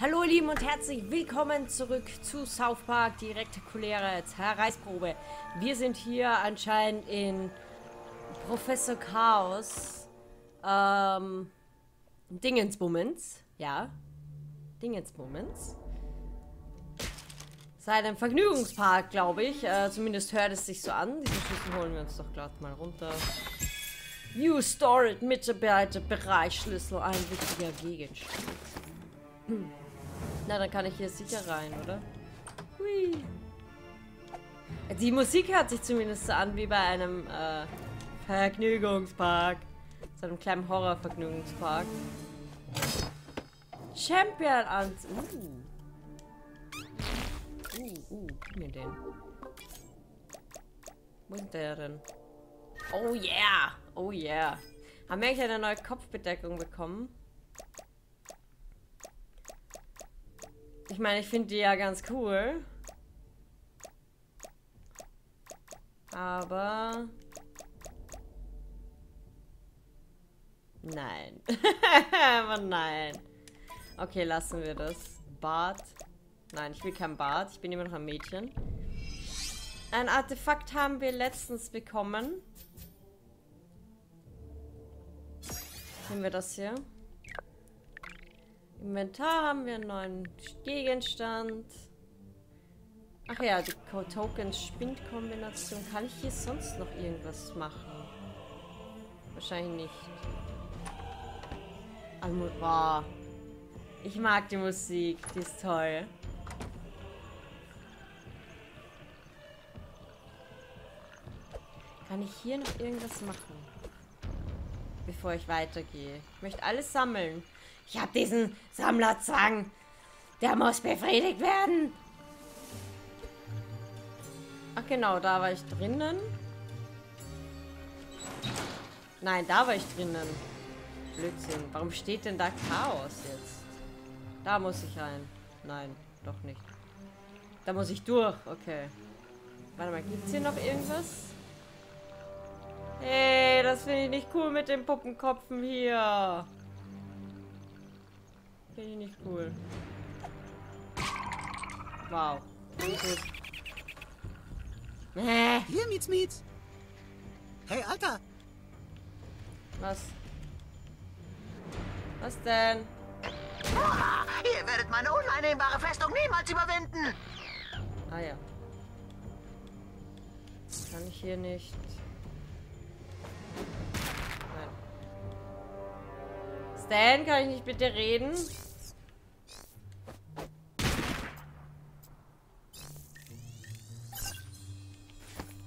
Hallo ihr Lieben und herzlich willkommen zurück zu South Park, die rektakuläre Zerreißprobe. Wir sind hier anscheinend in Professor Chaos, Dingensbummens, ja, Dingensbummens. Seinem Vergnügungspark, glaube ich, zumindest hört es sich so an. Diesen Schlüssel holen wir uns doch glatt mal runter. New Storage Mitarbeiter Bereichsschlüssel, ein wichtiger Gegenstand. Hm. Na, dann kann ich hier sicher rein, oder? Hui. Die Musik hört sich zumindest so an wie bei einem Vergnügungspark. So einem kleinen Horror-Vergnügungspark. Champion an. Gib mir den. Wo ist der denn? Oh yeah! Oh yeah! Haben wir eigentlich eine neue Kopfbedeckung bekommen? Ich meine, ich finde die ja ganz cool. Aber... Nein. Aber nein. Okay, lassen wir das. Bart. Nein, ich will kein Bart. Ich bin immer noch ein Mädchen. Ein Artefakt haben wir letztens bekommen. Nehmen wir das hier. Inventar haben wir einen neuen Gegenstand. Ach ja, die Token-Spind-Kombination. Kann ich hier sonst noch irgendwas machen? Wahrscheinlich nicht. Wow. Ich mag die Musik, die ist toll. Kann ich hier noch irgendwas machen? Bevor ich weitergehe. Ich möchte alles sammeln. Ich habe diesen Sammlerzwang. Der muss befriedigt werden. Ach genau, da war ich drinnen. Nein, da war ich drinnen. Blödsinn. Warum steht denn da Chaos jetzt? Da muss ich rein. Nein, doch nicht. Da muss ich durch. Okay. Warte mal, gibt es hier noch irgendwas? Hey, das finde ich nicht cool mit den Puppenkopfen hier. Finde ich nicht cool. Wow. Hier, Mietz. Hey, Alter. Was? Was denn? Ah, ihr werdet meine uneinnehmbare Festung niemals überwinden. Ah ja. Kann ich hier nicht... Nein. Stan, kann ich nicht bitte reden?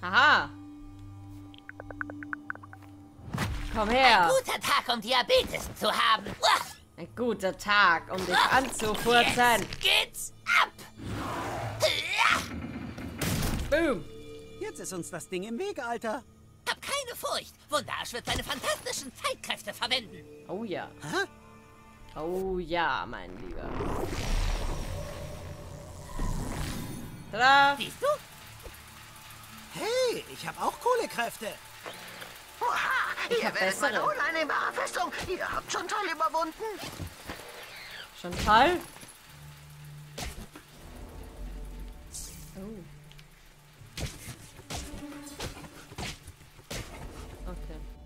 Aha. Komm her. Ein guter Tag, um Diabetes zu haben. Ein guter Tag, um dich anzufurzen. Jetzt geht's ab. Boom. Jetzt ist uns das Ding im Weg, Alter. Hab keine Furcht. Wunderarsch wird seine fantastischen Zeitkräfte verwenden. Oh ja. Hä? Oh ja, mein Lieber. Tada. Siehst du? Hey, ich habe auch Kohlekräfte. Oha, ihr werdet meine uneinnehmbare Festung. Ihr habt Chantal überwunden. Chantal? Oh.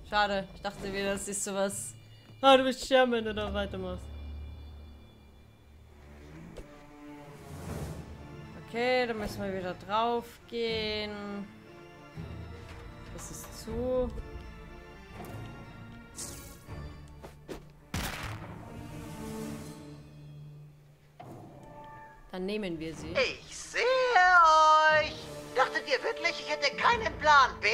Schade, ich dachte mir, das ist sowas. Ah, du bist Scherm, wenn du da weitermachst. Okay, dann müssen wir wieder drauf gehen. Das ist zu. Dann nehmen wir sie. Ich sehe euch! Dachtet ihr wirklich, ich hätte keinen Plan B?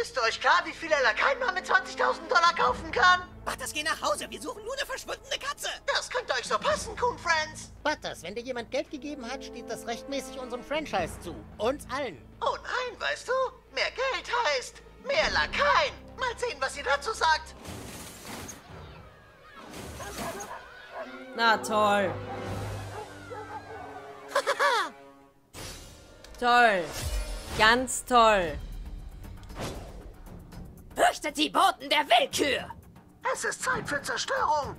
Ist euch klar, wie viel er kein Mann mit 20.000 $20.000 kaufen kann? Butters, geh nach Hause. Wir suchen nur eine verschwundene Katze. Das könnte euch so passen, Coon Friends. Butters, wenn dir jemand Geld gegeben hat, steht das rechtmäßig unserem Franchise zu. Uns allen. Oh nein, weißt du? Mehr Geld heißt mehr Lakaien. Mal sehen, was ihr dazu sagt. Na toll. Toll. Ganz toll. Fürchtet die Boten der Willkür! Es ist Zeit für Zerstörung!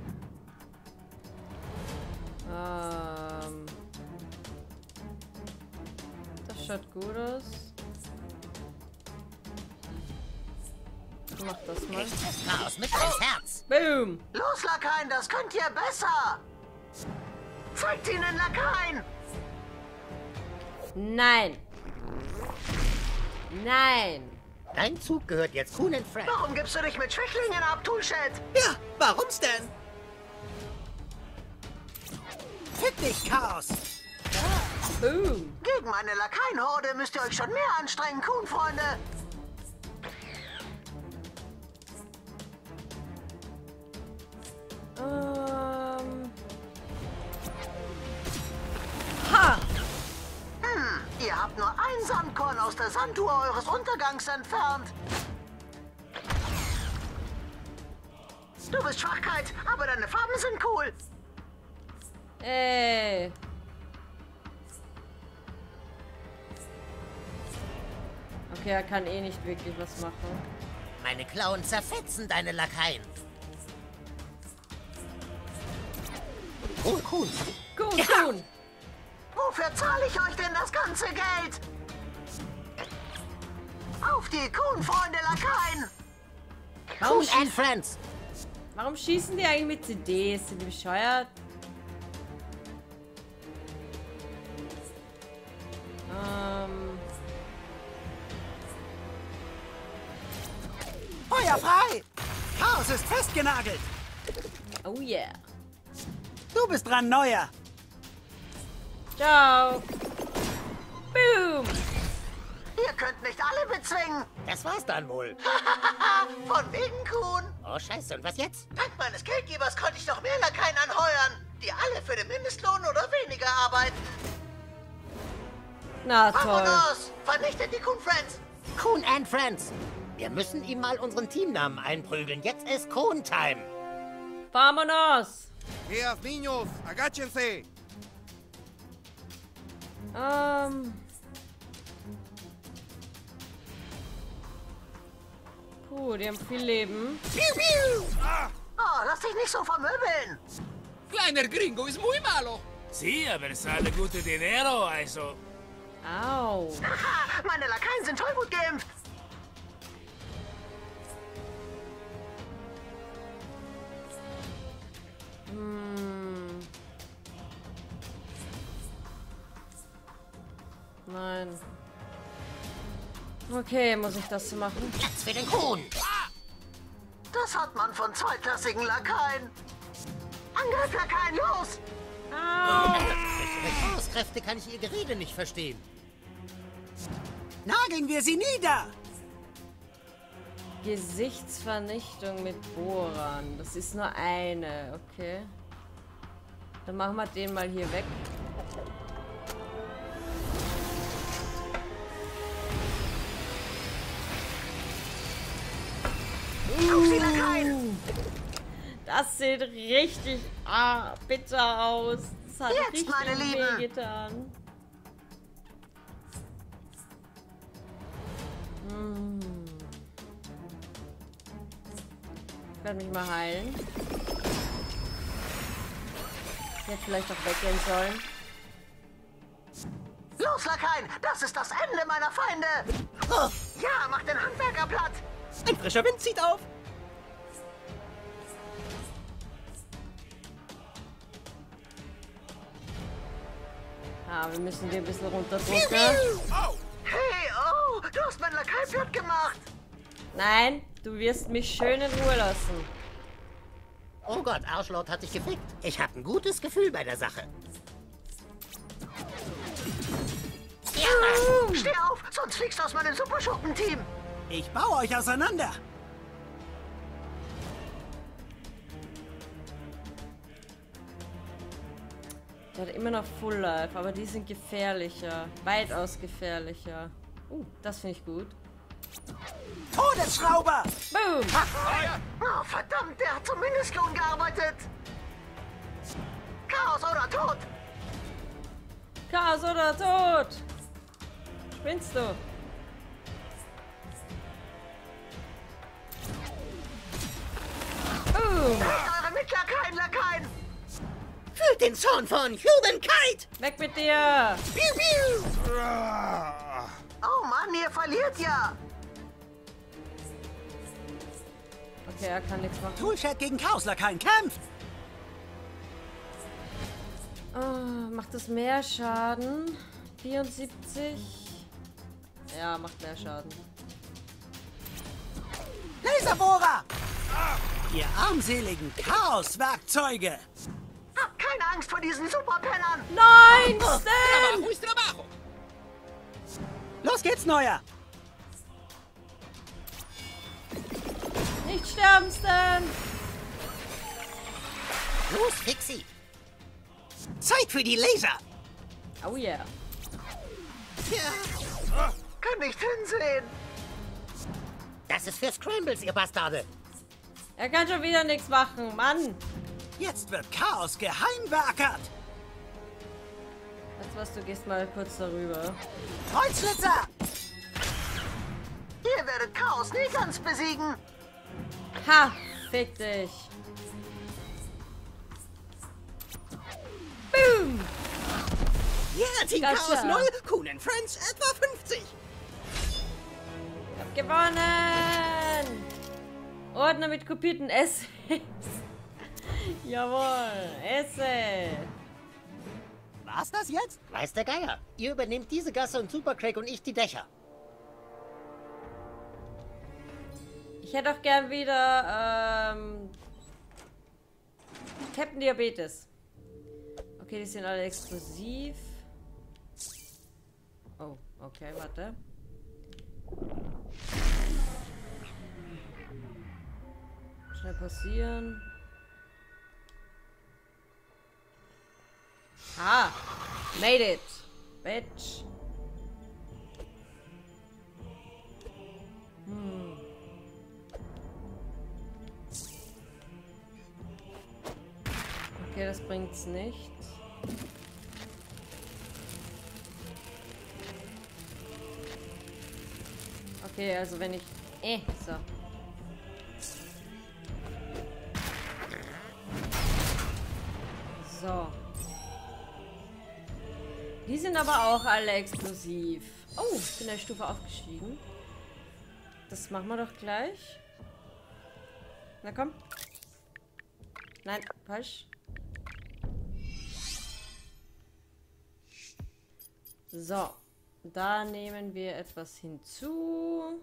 Schaut gut aus. Mach das mal. Raus mit deinem Herz. Boom. Los, Lakaien, das könnt ihr besser. Zeigt ihnen, Lakaien. Nein. Nein. Dein Zug gehört jetzt Coon and Friends. Warum gibst du dich mit Schwächlingen ab, Toolshed? Ja, warum's denn? Fick dich, Chaos. Boom. Gegen meine Lakaien-Horde müsst ihr euch schon mehr anstrengen, Coon-Freunde. Ha! Ihr habt nur ein Sandkorn aus der Sanduhr eures Untergangs entfernt. Du bist Schwachkeit, aber deine Farben sind cool. Ey. Okay, er kann eh nicht wirklich was machen. Meine Klauen zerfetzen deine Lakaien. Oh, cool. Cool, ja. Cool. Wofür zahle ich euch denn das ganze Geld? Auf die Coon-Freunde, Lakaien! Coon and Friends! Warum schießen die eigentlich mit CDs? Sind die bescheuert? Feuer frei! Chaos ist festgenagelt! Oh yeah! Du bist dran, Neuer! Ciao! Boom! Ihr könnt nicht alle bezwingen! Das war's dann wohl! Von wegen, Kuhn! Oh, scheiße, und was jetzt? Dank meines Geldgebers konnte ich noch mehr Lakaien anheuern, die alle für den Mindestlohn oder weniger arbeiten! Na toll! Vamonos! Vernichtet die Coon Friends! Coon and Friends! Wir müssen ihm mal unseren Teamnamen einprügeln. Jetzt ist Coon-Time! Vamonos! Dias, niños, agáchense! Puh, die haben viel Leben. Oh, lass dich nicht so vermöbeln! Kleiner Gringo ist muy malo! Sí, aber sale gute dinero, also. Au. Meine Lakaien sind toll gut geimpft! Nein. Okay, muss ich das machen? Platz für den Kuhn! Das hat man von zweiklassigen Lakaien! Angriff, Lakaien, los! Au! Durch Auskräfte kann ich ihr Gerede nicht verstehen. Nageln wir sie nieder! Gesichtsvernichtung mit Bohrern. Das ist nur eine, okay. Dann machen wir den mal hier weg. Das sieht richtig bitter aus. Das hat jetzt, richtig weh getan. Ich werde mich mal heilen. Ich hätte vielleicht auch weggehen sollen. Los, Lakaien! Das ist das Ende meiner Feinde! Oh. Ja, mach den Handwerker platt! Ein frischer Wind zieht auf! Ah, wir müssen dir ein bisschen runterdrücken. Hey, oh, du hast meinen Lakaien platt gemacht! Nein, du wirst mich schön in Ruhe lassen. Oh Gott, Arschlord hat dich gefickt. Ich habe ein gutes Gefühl bei der Sache. Ja, Mann. Steh auf, sonst fliegst du aus meinem Superschuppenteam. Ich baue euch auseinander. Der hat immer noch Full Life, aber die sind gefährlicher. Weitaus gefährlicher. Das finde ich gut. Todesschrauber! Boom! Oh, verdammt, der hat zum Mindestlohn gearbeitet! Chaos oder Tod! Chaos oder Tod! Spinnst du? Boom! Eure Mitlakaien, Lakaien! Fühlt den Zorn von Human Kite! Weg mit dir! Piu, piu. Oh Mann, ihr verliert ja! Okay, er kann nichts machen. Toolshed gegen Chaoslakan kämpft! Oh, macht das mehr Schaden? 74? Ja, macht mehr Schaden. Laserbohrer! Ihr armseligen Chaoswerkzeuge! Habt keine Angst vor diesen Superpennern! Nein, Stan! Los geht's, Neuer! Nicht sterben, Stan! Los, Fixie! Zeit für die Laser! Oh yeah! Ja. Kann nicht hinsehen! Das ist für Scrambles, ihr Bastarde! Er kann schon wieder nichts machen, Mann! Jetzt wird Chaos geheimbeackert! Jetzt was, du gehst mal kurz darüber. Kreuzschlitzer! Ihr werdet Chaos nie ganz besiegen! Ha! Fick dich! Boom! Yeah, Team Chaos 0, Coon and Friends etwa 50! Ich hab gewonnen! Ordner mit kopierten Essays. Jawohl, Essay. War's das jetzt? Weiß der Geier. Ihr übernehmt diese Gasse und Super Craig und ich die Dächer. Ich hätte auch gern wieder Captain Diabetes. Okay, die sind alle exklusiv. Oh, okay, warte. Passieren. Ah, made it, bitch. Okay, das bringt's nicht. Okay, also wenn ich... so. So. Die sind aber auch alle explosiv. Oh, ich bin der Stufe aufgestiegen. Das machen wir doch gleich. Na komm. Nein, falsch. So. Da nehmen wir etwas hinzu.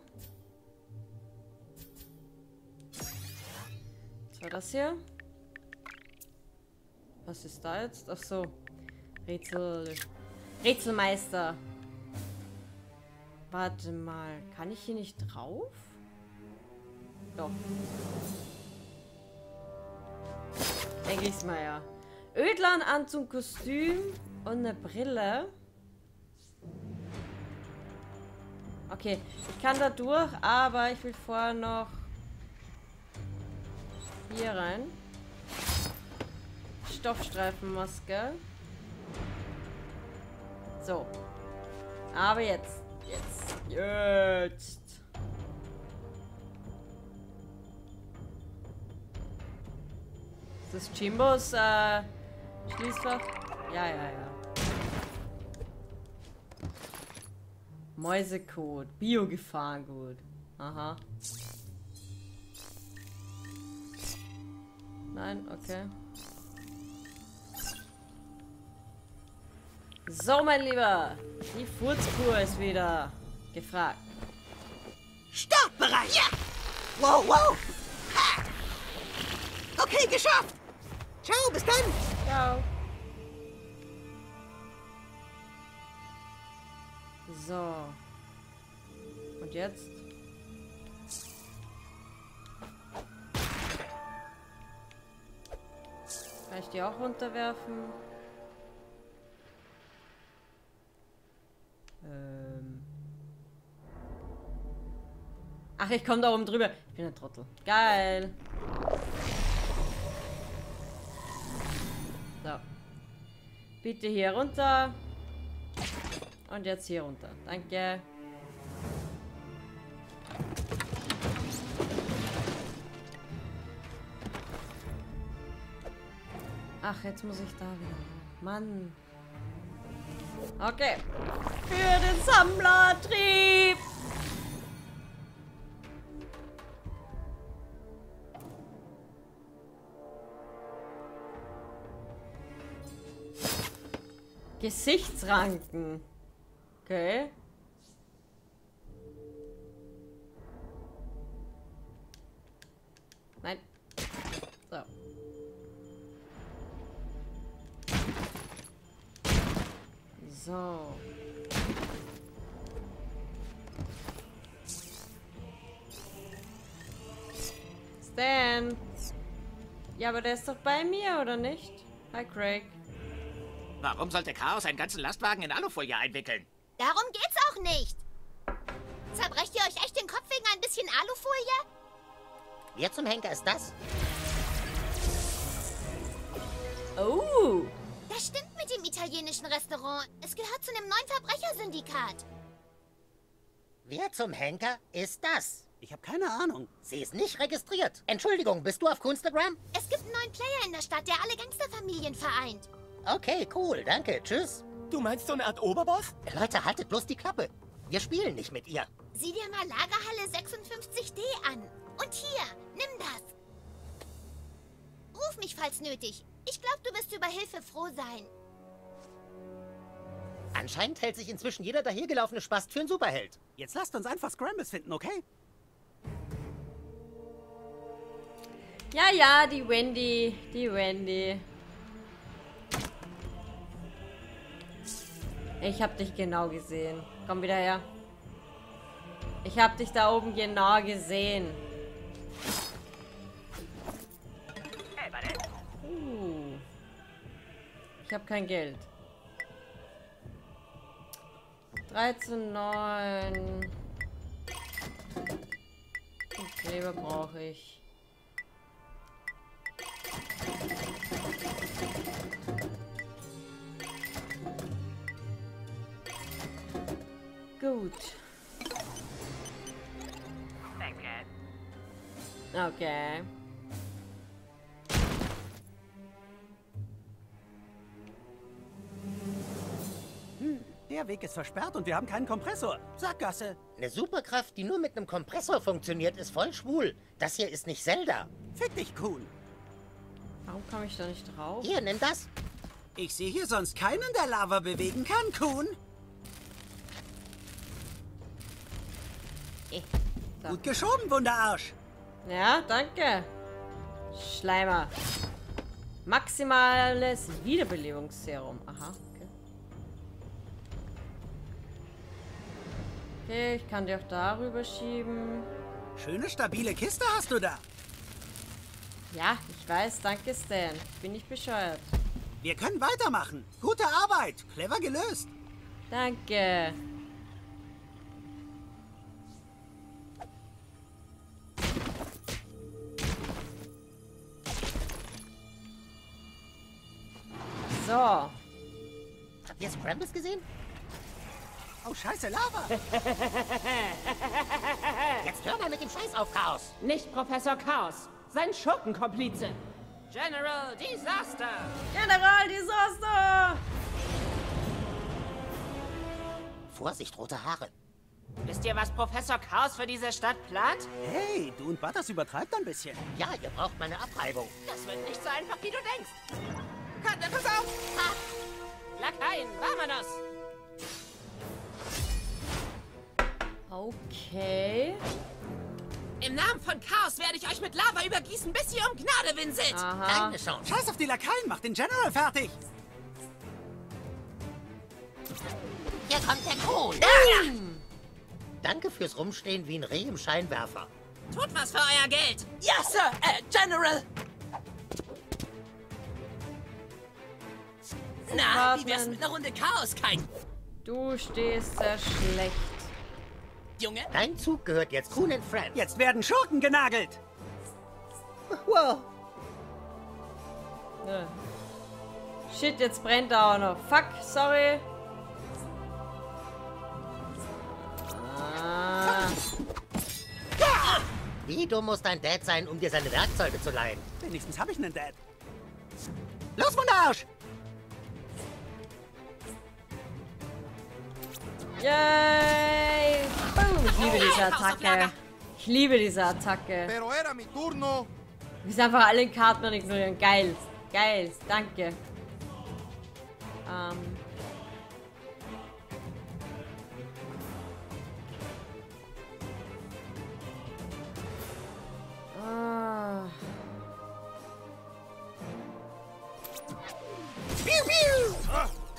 Was war das hier? Was ist da jetzt? Ach so. Rätsel. Rätselmeister. Warte mal. Kann ich hier nicht drauf? Doch. Denke ich's mal, ja. Ödlananzug, Kostüm und eine Brille. Okay. Ich kann da durch, aber ich will vorher noch hier rein. Stoffstreifenmaske. So. Aber jetzt. Jetzt. Ist das Chimbos Schließfach? Ja. Mäusecode. Bio-Gefahrengut. Aha. Nein, okay. So, mein Lieber, die Furzkur ist wieder gefragt. Startbereit! Ja! Wow, wow! Ha. Okay, geschafft! Ciao, bis dann! Ciao. So. Und jetzt? Kann ich die auch runterwerfen? Ach, ich komme da oben drüber. Ich bin ein Trottel. Geil. So. Bitte hier runter. Und jetzt hier runter. Danke. Ach, jetzt muss ich da wieder. Mann. Okay. Für den Sammlertrieb. Gesichtsranken. Okay. Nein. So. So. Stan. Ja, aber der ist doch bei mir, oder nicht? Hi, Craig. Warum sollte Chaos einen ganzen Lastwagen in Alufolie einwickeln? Darum geht's auch nicht. Zerbrecht ihr euch echt den Kopf wegen ein bisschen Alufolie? Wer zum Henker ist das? Oh. Das stimmt mit dem italienischen Restaurant. Es gehört zu einem neuen Verbrechersyndikat. Wer zum Henker ist das? Ich habe keine Ahnung. Sie ist nicht registriert. Entschuldigung, bist du auf Coonstagram? Es gibt einen neuen Player in der Stadt, der alle Gangsterfamilien vereint. Okay, cool, danke, tschüss. Du meinst so eine Art Oberboss? Leute, haltet bloß die Klappe. Wir spielen nicht mit ihr. Sieh dir mal Lagerhalle 56D an. Und hier, nimm das. Ruf mich, falls nötig. Ich glaube, du wirst über Hilfe froh sein. Anscheinend hält sich inzwischen jeder dahergelaufene Spast für einen Superheld. Jetzt lasst uns einfach Scrambles finden, okay? Ja, ja, die Wendy, die Wendy. Ich hab dich genau gesehen. Komm wieder her. Ich hab dich da oben genau gesehen. Ich hab kein Geld. 13,9. Und Kleber brauche ich. Gut. Okay. Der Weg ist versperrt und wir haben keinen Kompressor. Sackgasse. Eine Superkraft, die nur mit einem Kompressor funktioniert, ist voll schwul. Das hier ist nicht Zelda. Fick dich, Coon. Warum komme ich da nicht drauf? Hier, nimm das. Ich sehe hier sonst keinen, der Lava bewegen kann, Coon. So. Gut geschoben, Wunderarsch. Ja, danke. Schleimer. Maximales Wiederbelebungsserum. Aha, okay. Okay, ich kann die auch darüber schieben. Schöne, stabile Kiste hast du da. Ja, ich weiß. Danke, Stan. Bin nicht bescheuert. Wir können weitermachen. Gute Arbeit. Clever gelöst. Danke. So. Habt ihr Scrambles gesehen? Oh, scheiße, Lava! Jetzt hör mal mit dem Scheiß auf, Chaos! Nicht Professor Chaos, sein Schurkenkomplize! General Disaster! General Disaster! Vorsicht, rote Haare! Wisst ihr, was Professor Chaos für diese Stadt plant? Hey, du und Butters übertreibt ein bisschen. Ja, ihr braucht meine Abreibung. Das wird nicht so einfach, wie du denkst. Kante, pass auf! Ha! Lakaien, Ramanos! Okay. Im Namen von Chaos werde ich euch mit Lava übergießen, bis ihr um Gnade winselt! Aha. Keine Chance. Scheiß auf die Lakaien, mach den General fertig! Hier kommt der Kuh! Danke fürs Rumstehen wie ein Reh im Scheinwerfer. Tut was für euer Geld! Yes, Sir! General! Na, wie wär's mit einer Runde Chaos, Kite? Du stehst sehr schlecht. Junge? Dein Zug gehört jetzt Coon and Friends. Jetzt werden Schurken genagelt. Wow. Ja. Shit, jetzt brennt er auch noch. Fuck, sorry. Ah. Wie dumm muss dein Dad sein, um dir seine Werkzeuge zu leihen? Wenigstens habe ich einen Dad. Los, Wunderarsch! Yay! Oh, ich liebe diese Attacke. Ich liebe diese Attacke. Wir sind einfach alle Karten ignorieren. Geil. Geil. Danke.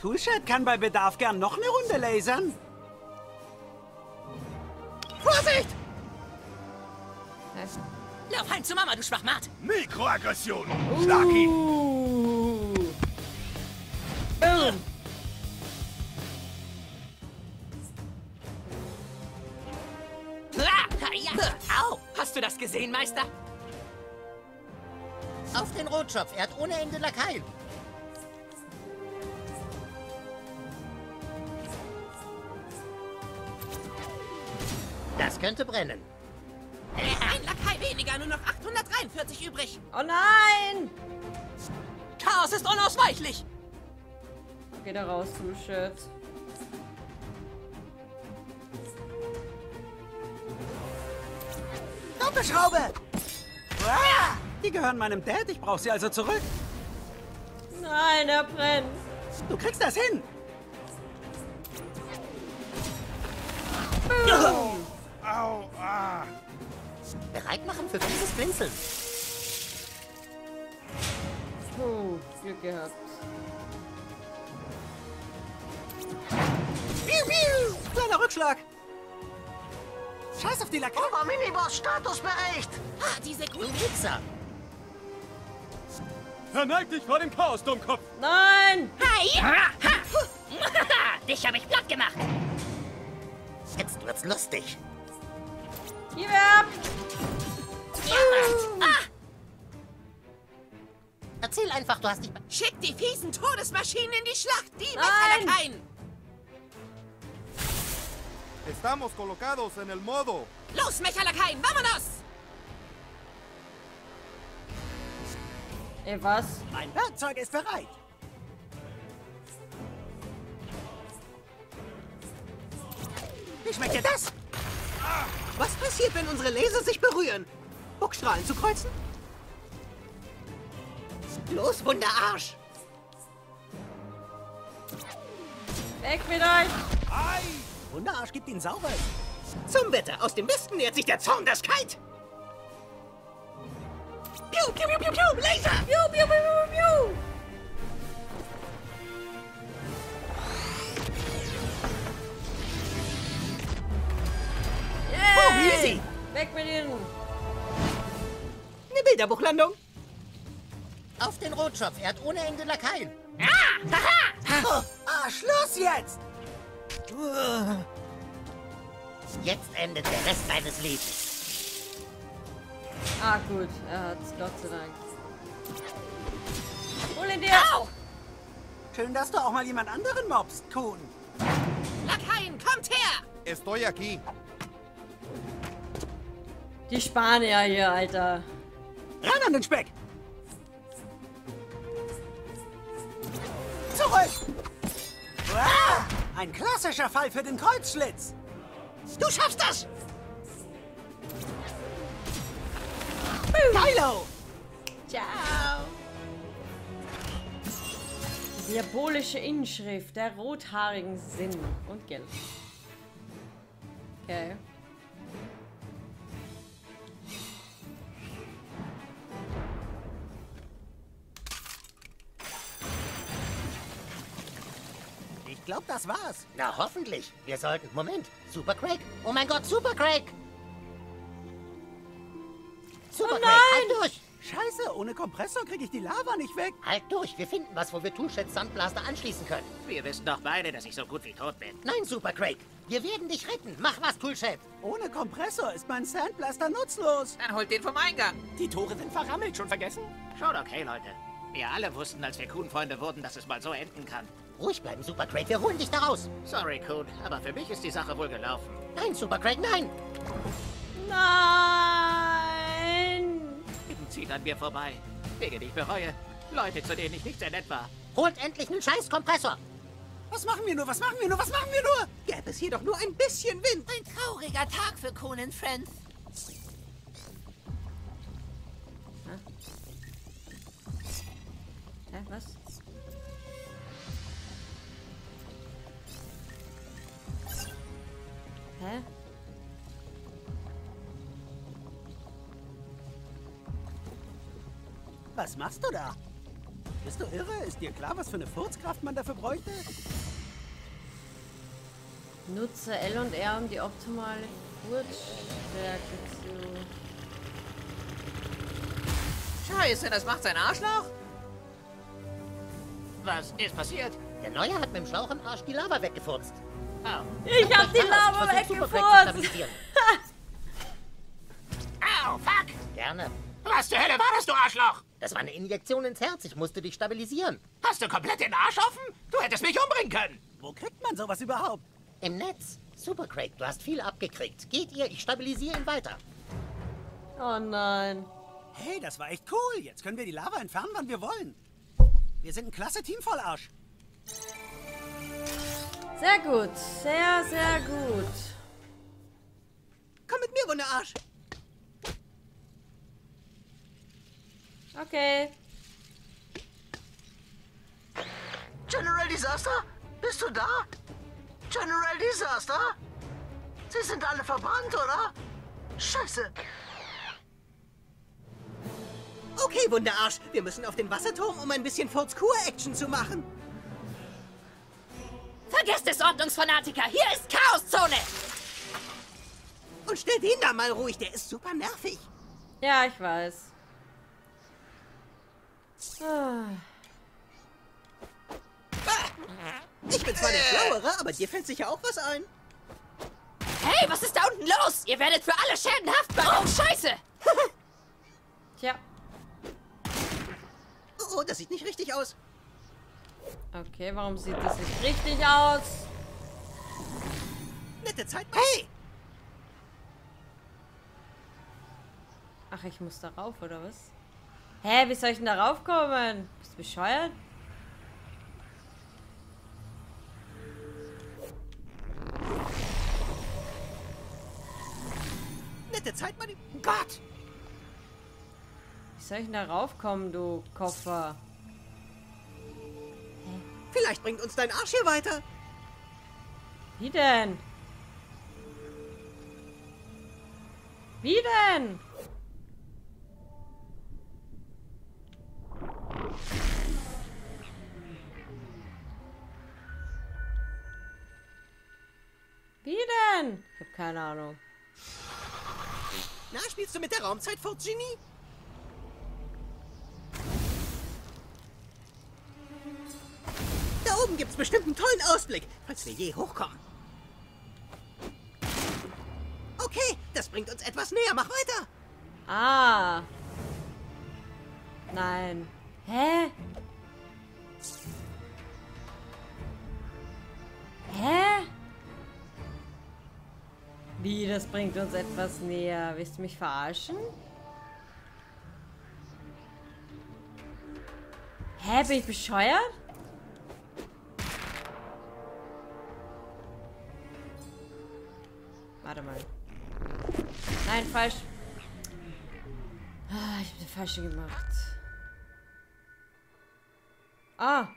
Toolshed kann bei Bedarf gern noch eine Runde lasern. Vorsicht! Was? Lauf heim zu Mama, du Schwachmat! Mikroaggression! Schlag ihn! Boom! Au! Hast du das gesehen, Meister? Auf den Rotschopf, er hat ohne Ende Lakaien. Das könnte brennen. Ein Lakai weniger, nur noch 843 übrig. Oh nein! Chaos ist unausweichlich! Geh da raus, Toolshed. Doppelschraube! Ah, die gehören meinem Dad, ich brauche sie also zurück. Nein, er brennt. Du kriegst das hin! Boom. Au, ah. Bereit machen für dieses Blinzeln. Puh, Glück gehabt. Piu, piu. Kleiner Rückschlag. Scheiß auf die Lackierung. Ober Miniboss Statusbericht. Ah, diese grünen Wichser. Verneig dich vor dem Chaos, Dummkopf. Nein. Hi. Ha. Dich habe ich platt gemacht. Jetzt wird's lustig. Gib ab! Ah. Erzähl einfach, du hast dich... Schick die fiesen Todesmaschinen in die Schlacht! Die machen keinen! Estamos colocados en el modo! Los, Mechalakain! Vamonos! Ey, was? Mein Werkzeug ist bereit! Wie schmeckt dir das? Was passiert, wenn unsere Laser sich berühren? Buckstrahlen zu kreuzen? Los, Wunderarsch! Weg mit euch! Ei. Wunderarsch gibt ihn sauber. Zum Wetter! Aus dem Westen nähert sich der Zorn des Kite! Piu, piu, piu, piu, piu! Laser! Piu, piu, piu, piu, piu! Easy. Weg mit ihnen! Eine Bilderbuchlandung! Auf den Rotschopf, er hat ohne Ende Lakaien! Ah! Haha! Ah, Schluss jetzt! Jetzt endet der Rest seines Lebens. Ah, gut, er hat's, Gott sei Dank. Hol ihn dir! Au! Schön, dass du auch mal jemand anderen mobst, Coon! Lakaien, kommt her! Estoy aquí! Die Spanier hier, Alter. Ran an den Speck! Zurück! Ah, ein klassischer Fall für den Kreuzschlitz. Du schaffst das! Milo! Ciao! Die diabolische Inschrift der rothaarigen Sinn und Gelb. Okay. Ich glaube, das war's. Na, hoffentlich. Wir sollten... Moment. Super Craig. Oh mein Gott, Super Craig. Super Craig, halt durch. Scheiße, ohne Kompressor kriege ich die Lava nicht weg. Halt durch. Wir finden was, wo wir Toolsheds Sandblaster anschließen können. Wir wissen doch beide, dass ich so gut wie tot bin. Nein, Super Craig. Wir werden dich retten. Mach was, Toolshed. Ohne Kompressor ist mein Sandblaster nutzlos. Dann holt den vom Eingang. Die Tore sind verrammelt. Schon vergessen? Schaut, okay, Leute. Wir alle wussten, als wir Coon-Freunde wurden, dass es mal so enden kann. Ruhig bleiben, Super Craig, wir holen dich da raus. Sorry, Coon, aber für mich ist die Sache wohl gelaufen. Nein, Super Craig, nein! Nein! Zieht an mir vorbei, wegen ich bereue. Leute, zu denen ich nichts in etwa. Holt endlich einen Scheiß-Kompressor. Was machen wir nur? Was machen wir nur? Was machen wir nur? Gäbe es hier doch nur ein bisschen Wind. Ein trauriger Tag für Coon and Friends. Hä, was? Hä? Was machst du da? Bist du irre? Ist dir klar, was für eine Furzkraft man dafür bräuchte? Nutze L und R, um die optimale Furzstärke zu... Scheiße, das macht sein Arschloch? Was ist passiert? Der Neue hat mit dem Schlauch im Arsch die Lava weggefurzt. Oh. Ich hab die Lava weggefurzt! Au, fuck! Gerne. Was zur Hölle war das, du Arschloch? Das war eine Injektion ins Herz. Ich musste dich stabilisieren. Hast du komplett den Arsch offen? Du hättest mich umbringen können. Wo kriegt man sowas überhaupt? Im Netz. Super Craig, du hast viel abgekriegt. Geht ihr, ich stabilisiere ihn weiter. Oh nein. Hey, das war echt cool. Jetzt können wir die Lava entfernen, wann wir wollen. Wir sind ein klasse Team voll Arsch. Sehr gut. Sehr, sehr gut. Komm mit mir, Wunderarsch. Okay. General Disaster? Bist du da? General Disaster? Sie sind alle verbrannt, oder? Scheiße. Okay, Wunderarsch. Wir müssen auf den Wasserturm, um ein bisschen Furzkur-Action zu machen. Vergesst es, Ordnungsfanatiker. Hier ist Chaoszone. Und stell den da mal ruhig. Der ist super nervig. Ja, ich weiß. Ich bin zwar der Schlauere, aber dir fällt sicher auch was ein. Hey, was ist da unten los? Ihr werdet für alle Schäden haftbar. Oh, Scheiße! Tja. Oh, das sieht nicht richtig aus. Okay, warum sieht das nicht richtig aus? Nette Zeit. Hey! Ach, ich muss da rauf, oder was? Hä, wie soll ich denn da raufkommen? Bist du bescheuert? Nette Zeit, mein Gott! Wie soll ich denn da raufkommen, du Koffer? Hä? Vielleicht bringt uns dein Arsch hier weiter. Wie denn? Wie denn? Wie denn? Ich hab keine Ahnung. Na, spielst du mit der Raumzeit fort, Genie? Da oben gibt's bestimmt einen tollen Ausblick, falls wir je hochkommen. Okay, das bringt uns etwas näher. Mach weiter. Ah. Nein. Hä? Hä? Wie, das bringt uns etwas näher. Willst du mich verarschen? Hä, bin ich bescheuert? Warte mal. Nein, falsch. Ah, ich hab den falschen gemacht. Ah.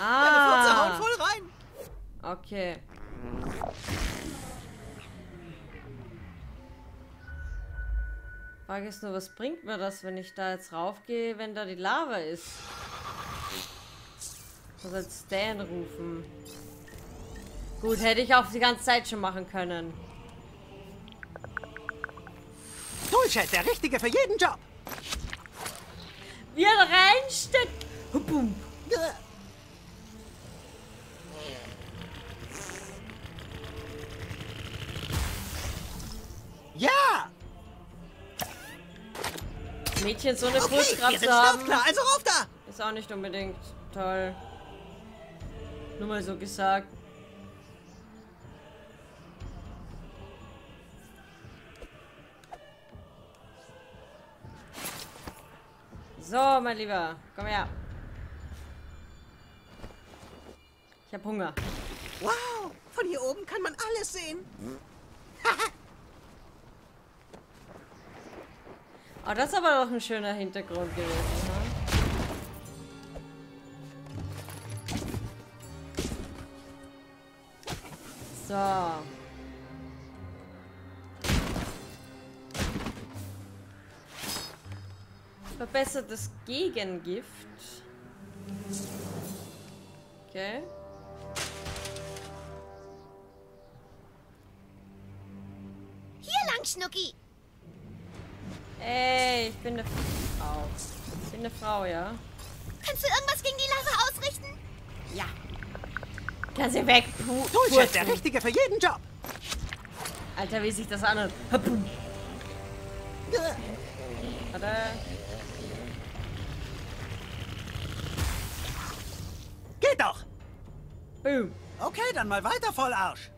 Ah. Deine Furze haut voll rein. Okay. Frage ist nur, was bringt mir das, wenn ich da jetzt raufgehe, wenn da die Lava ist? Ich muss jetzt Stan rufen. Gut, hätte ich auch die ganze Zeit schon machen können. Toolshed, der Richtige für jeden Job! Wir reinstecken! Hupum! Ja! Mädchen, so eine Fußkraft zu haben, also rauf da! Ist auch nicht unbedingt toll. Nur mal so gesagt. So, mein Lieber, komm her. Ich hab Hunger. Wow, von hier oben kann man alles sehen. Oh, das ist aber doch ein schöner Hintergrund gewesen, ne? So. Verbessertes Gegengift. Okay. Hier lang, Schnucki! Ey, ich bin eine Frau. Ich bin eine Frau, ja. Kannst du irgendwas gegen die Lava ausrichten? Ja. Kann sie weg. Toolshed ist der Richtige für jeden Job. Alter, wie sich das anhört. Warte. Geht doch! Boom. Okay, dann mal weiter, Vollarsch!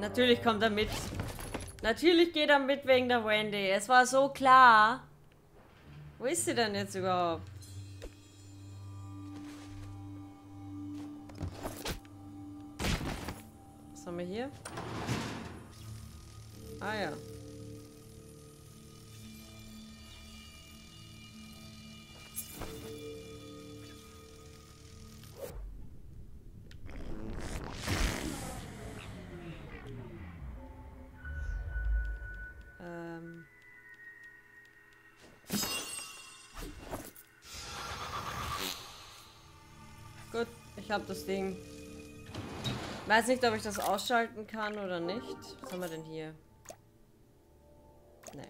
Natürlich kommt er mit. Natürlich geht er mit wegen der Wendy. Es war so klar. Wo ist sie denn jetzt überhaupt? Was haben wir hier? Ah ja. Gut, ich habe das Ding. Ich weiß nicht, ob ich das ausschalten kann oder nicht. Was haben wir denn hier? Nee.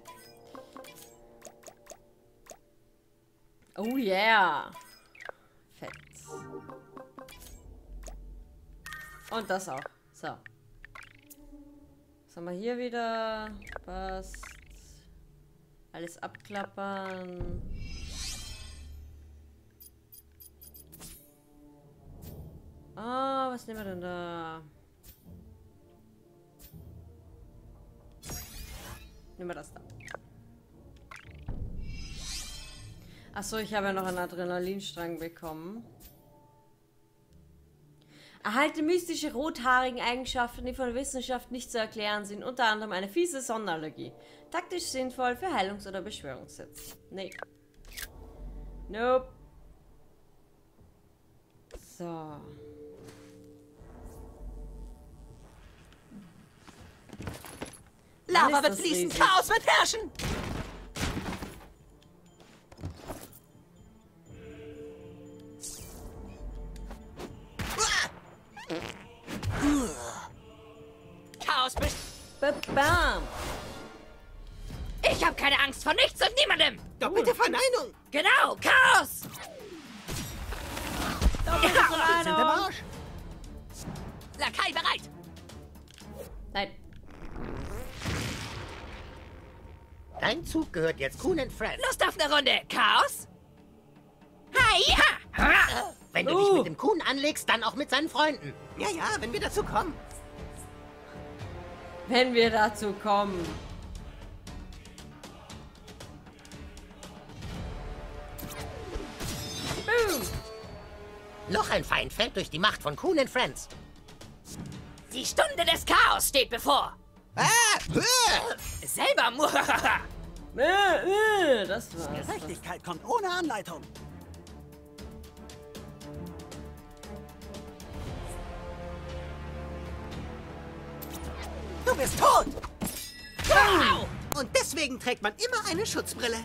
Oh yeah! Fett. Und das auch. So. Was haben wir hier wieder? Passt. Alles abklappern. Ah, was nehmen wir denn da? Nehmen wir das da. Achso, ich habe ja noch einen Adrenalinstrang bekommen. Erhalte mystische rothaarigen Eigenschaften, die von der Wissenschaft nicht zu erklären sind. Unter anderem eine fiese Sonnenallergie. Taktisch sinnvoll für Heilungs- oder Beschwörungssets. Nee. Nope. So. Lava wird fließen, Chaos wird herrschen! Chaos bist... Bam! Ich habe keine Angst vor nichts und niemandem! Doppelte Verneinung! Genau, Chaos! Doppelte Verneinung! Lakai bereit! Nein. Dein Zug gehört jetzt Coon and Friends. Lust auf eine Runde, Chaos? Hi-ha! Wenn du dich mit dem Kuhn anlegst, dann auch mit seinen Freunden. Ja, ja, wenn wir dazu kommen. Wenn wir dazu kommen. Boom. Noch ein Feind fällt durch die Macht von Coon and Friends. Die Stunde des Chaos steht bevor. Selber. Das war's. Gerechtigkeit kommt ohne Anleitung. Du bist tot! Wow. Und deswegen trägt man immer eine Schutzbrille.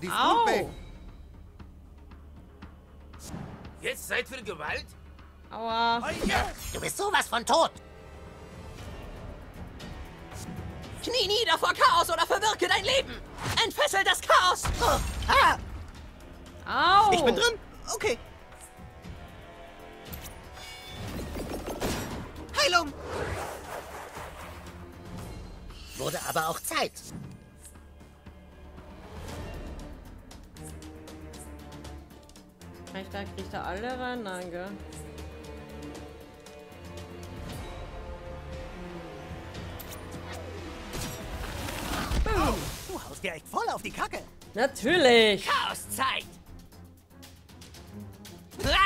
Die Flutweg. Jetzt Zeit für Gewalt? Aua. Du bist sowas von tot. Knie nieder vor Chaos oder verwirke dein Leben. Entfessel das Chaos. Au. Ich bin drin? Okay. Heilung! Wurde aber auch Zeit. Kriegt da alle rein? Nein, gell? Oh. Du haust direkt voll auf die Kacke. Natürlich. Chaoszeit.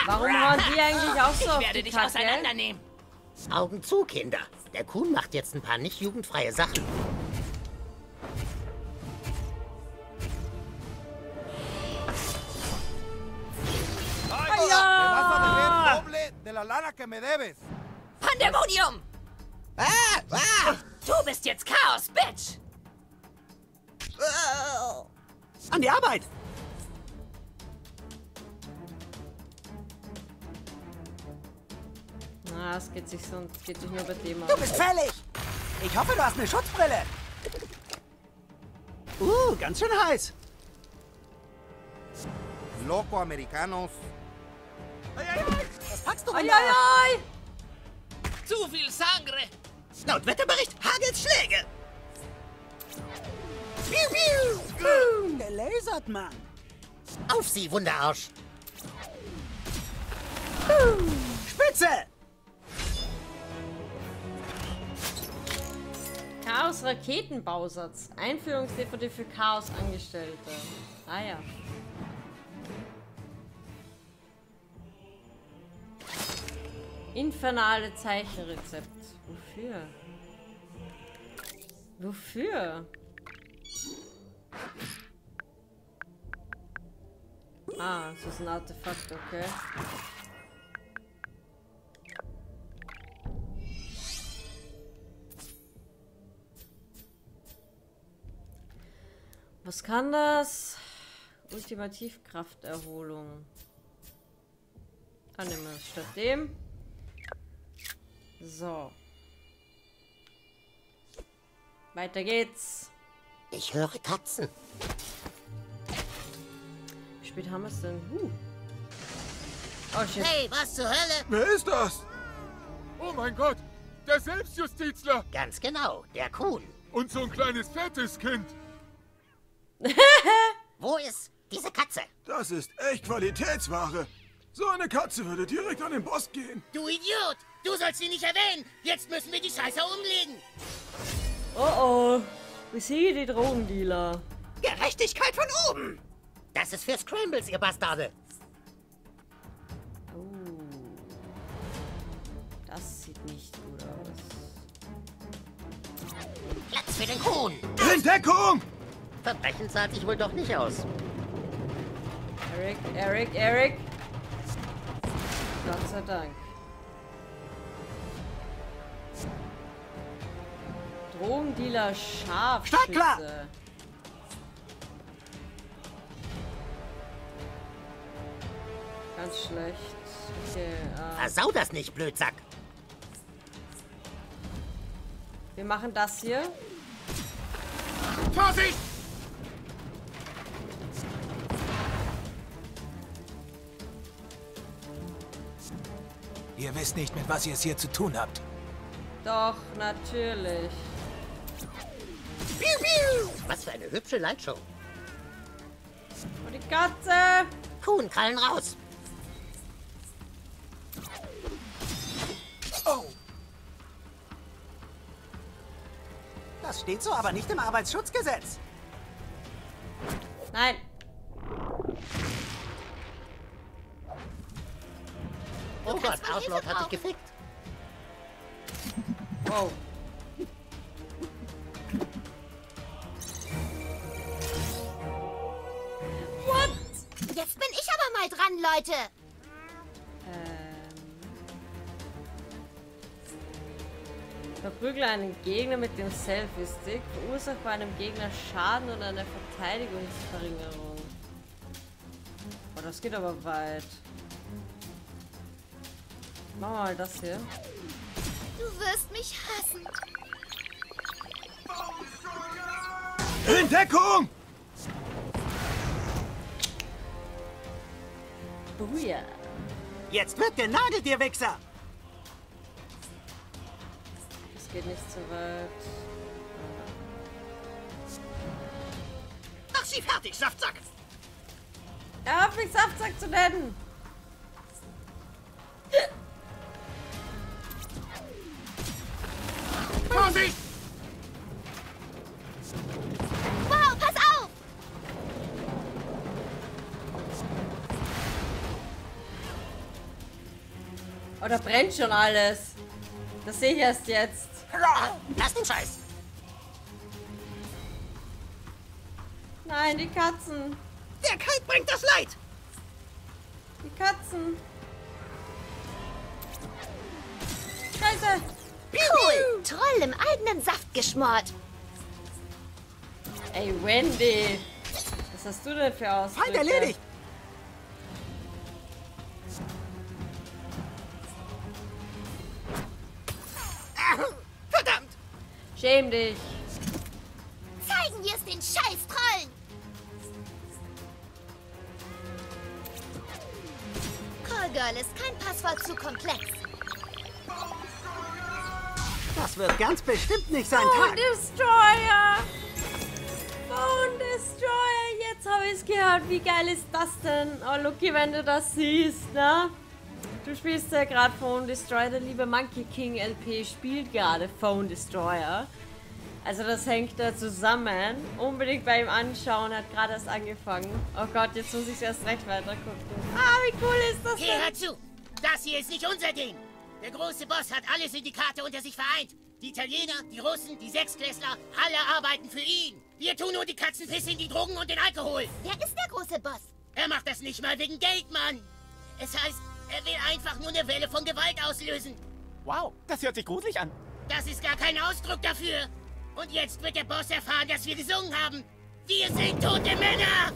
Warum waren die eigentlich auch so auf die Kacke? Ich werde dich auseinandernehmen. Augen zu, Kinder. Der Kuhn macht jetzt ein paar nicht jugendfreie Sachen. Pandemonium! Du bist jetzt Chaos, Bitch! An die Arbeit! Na, es geht sich sonst nur bei dem. Du bist fällig! Ich hoffe, du hast eine Schutzbrille! Ganz schön heiß! Loco Americanos! Was packst du denn da? Zu viel Sangre! Laut Wetterbericht Hagelschläge! Piu, piu. Der lasert, Mann! Auf sie, Wunderarsch! Spitze! Chaos-Raketenbausatz. Einführungsdeputé für Chaos-Angestellte. Ah ja. Infernale Zeichenrezept. Wofür? Wofür? Ah, so ist ein Artefakt, okay. Was kann das? Ultimativ Krafterholung. Dann nehmen wir es statt dem. So. Weiter geht's. Ich höre Katzen. Wie spät haben wir es denn? Oh shit. Hey, was zur Hölle? Wer ist das? Oh mein Gott, der Selbstjustizler. Ganz genau, der Kuhn. Und so ein kleines fettes Kind. Wo ist diese Katze? Das ist echt Qualitätsware. So eine Katze würde direkt an den Boss gehen. Du Idiot! Du sollst sie nicht erwähnen! Jetzt müssen wir die Scheiße umlegen! Oh oh! Besiege die Drogendealer! Gerechtigkeit von oben! Das ist für Scrambles, ihr Bastarde! Oh. Das sieht nicht gut aus. Platz für den Kuhn! Entdeckung! Verbrechen sah sich wohl doch nicht aus. Eric! Gott sei Dank. Drogendealer Scharfschütze. Ganz schlecht. Okay, versau das nicht, Blödsack. Wir machen das hier. Vorsicht! Ihr wisst nicht, mit was ihr es hier zu tun habt. Doch, natürlich. Was für eine hübsche Lightshow. Und die Katze! Kuhnkrallen raus! Oh! Das steht so aber nicht im Arbeitsschutzgesetz. Nein. Oh Gott, Arschloch hat dich gefickt. Wow. What? Jetzt bin ich aber mal dran, Leute. Verprügle einen Gegner mit dem Selfie-Stick. Verursacht bei einem Gegner Schaden oder eine Verteidigungsverringerung. Oh, das geht aber weit. Machen wir mal das hier. Du wirst mich hassen. In Deckung! Buja. Jetzt wird genagelt, ihr Wichser! Es geht nicht so weit. Mach sie fertig, Saftsack! Er hat mich Saftsack zu nennen! Wow, Oh, da brennt schon alles. Das sehe ich erst jetzt. Lass den Scheiß. Nein, die Katzen. Der Kite bringt das Leid. Die Katzen. Scheiße. Cool. Troll im eigenen Saft geschmort. Ey, Wendy. Was hast du denn für Ausdrücke? Halt erledigt. Verdammt. Schäm dich. Zeigen wir es den scheiß Trollen. Callgirl ist kein Passwort zu komplex. Das wird ganz bestimmt nicht sein Tag. Phone Destroyer! Phone Destroyer! Jetzt habe ich es gehört. Wie geil ist das denn? Oh, Lucky, wenn du das siehst, ne? Du spielst ja gerade Phone Destroyer. Der liebe Monkey King LP spielt gerade Phone Destroyer. Also das hängt da zusammen. Unbedingt bei ihm anschauen. Hat gerade erst angefangen. Oh Gott, jetzt muss ich es erst recht weiter gucken. Ah, wie cool ist das denn? Hör zu! Das hier ist nicht unser Ding! Der große Boss hat alle Syndikate unter sich vereint. Die Italiener, die Russen, die Sechsklässler, alle arbeiten für ihn. Wir tun nur die Katzenpisse, die Drogen und den Alkohol. Wer ist der große Boss? Er macht das nicht mal wegen Geld, Mann. Es heißt, er will einfach nur eine Welle von Gewalt auslösen. Wow, das hört sich gruselig an. Das ist gar kein Ausdruck dafür. Und jetzt wird der Boss erfahren, dass wir gesungen haben. Wir sind tote Männer.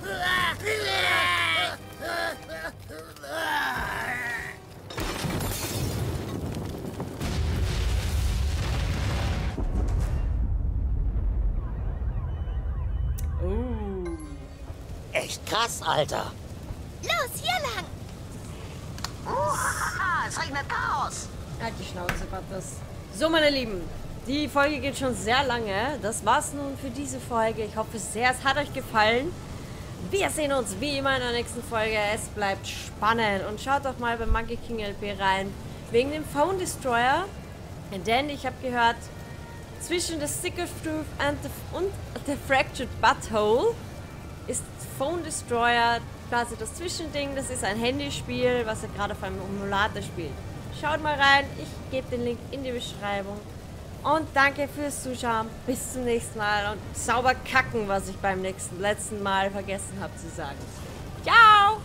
Echt krass, Alter. Los, hier lang. Es regnet Chaos. Halt die Schnauze, Butters. So, meine Lieben, die Folge geht schon sehr lange. Das war's nun für diese Folge. Ich hoffe sehr, es hat euch gefallen. Wir sehen uns wie immer in der nächsten Folge. Es bleibt spannend. Und schaut doch mal bei Monkey King LP rein. Wegen dem Phone Destroyer. Denn ich habe gehört, zwischen der Stick of Truth und der Fractured But Whole ist Phone Destroyer quasi das Zwischending. Das ist ein Handyspiel, was er gerade auf einem Emulator spielt. Schaut mal rein. Ich gebe den Link in die Beschreibung. Und danke fürs Zuschauen. Bis zum nächsten Mal. Und sauber kacken, was ich beim letzten Mal vergessen habe zu sagen. Ciao!